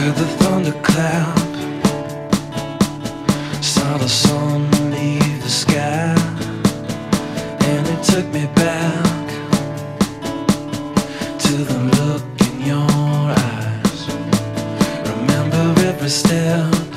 Heard the thunderclap, saw the sun leave the sky, and it took me back to the look in your eyes. Remember every step.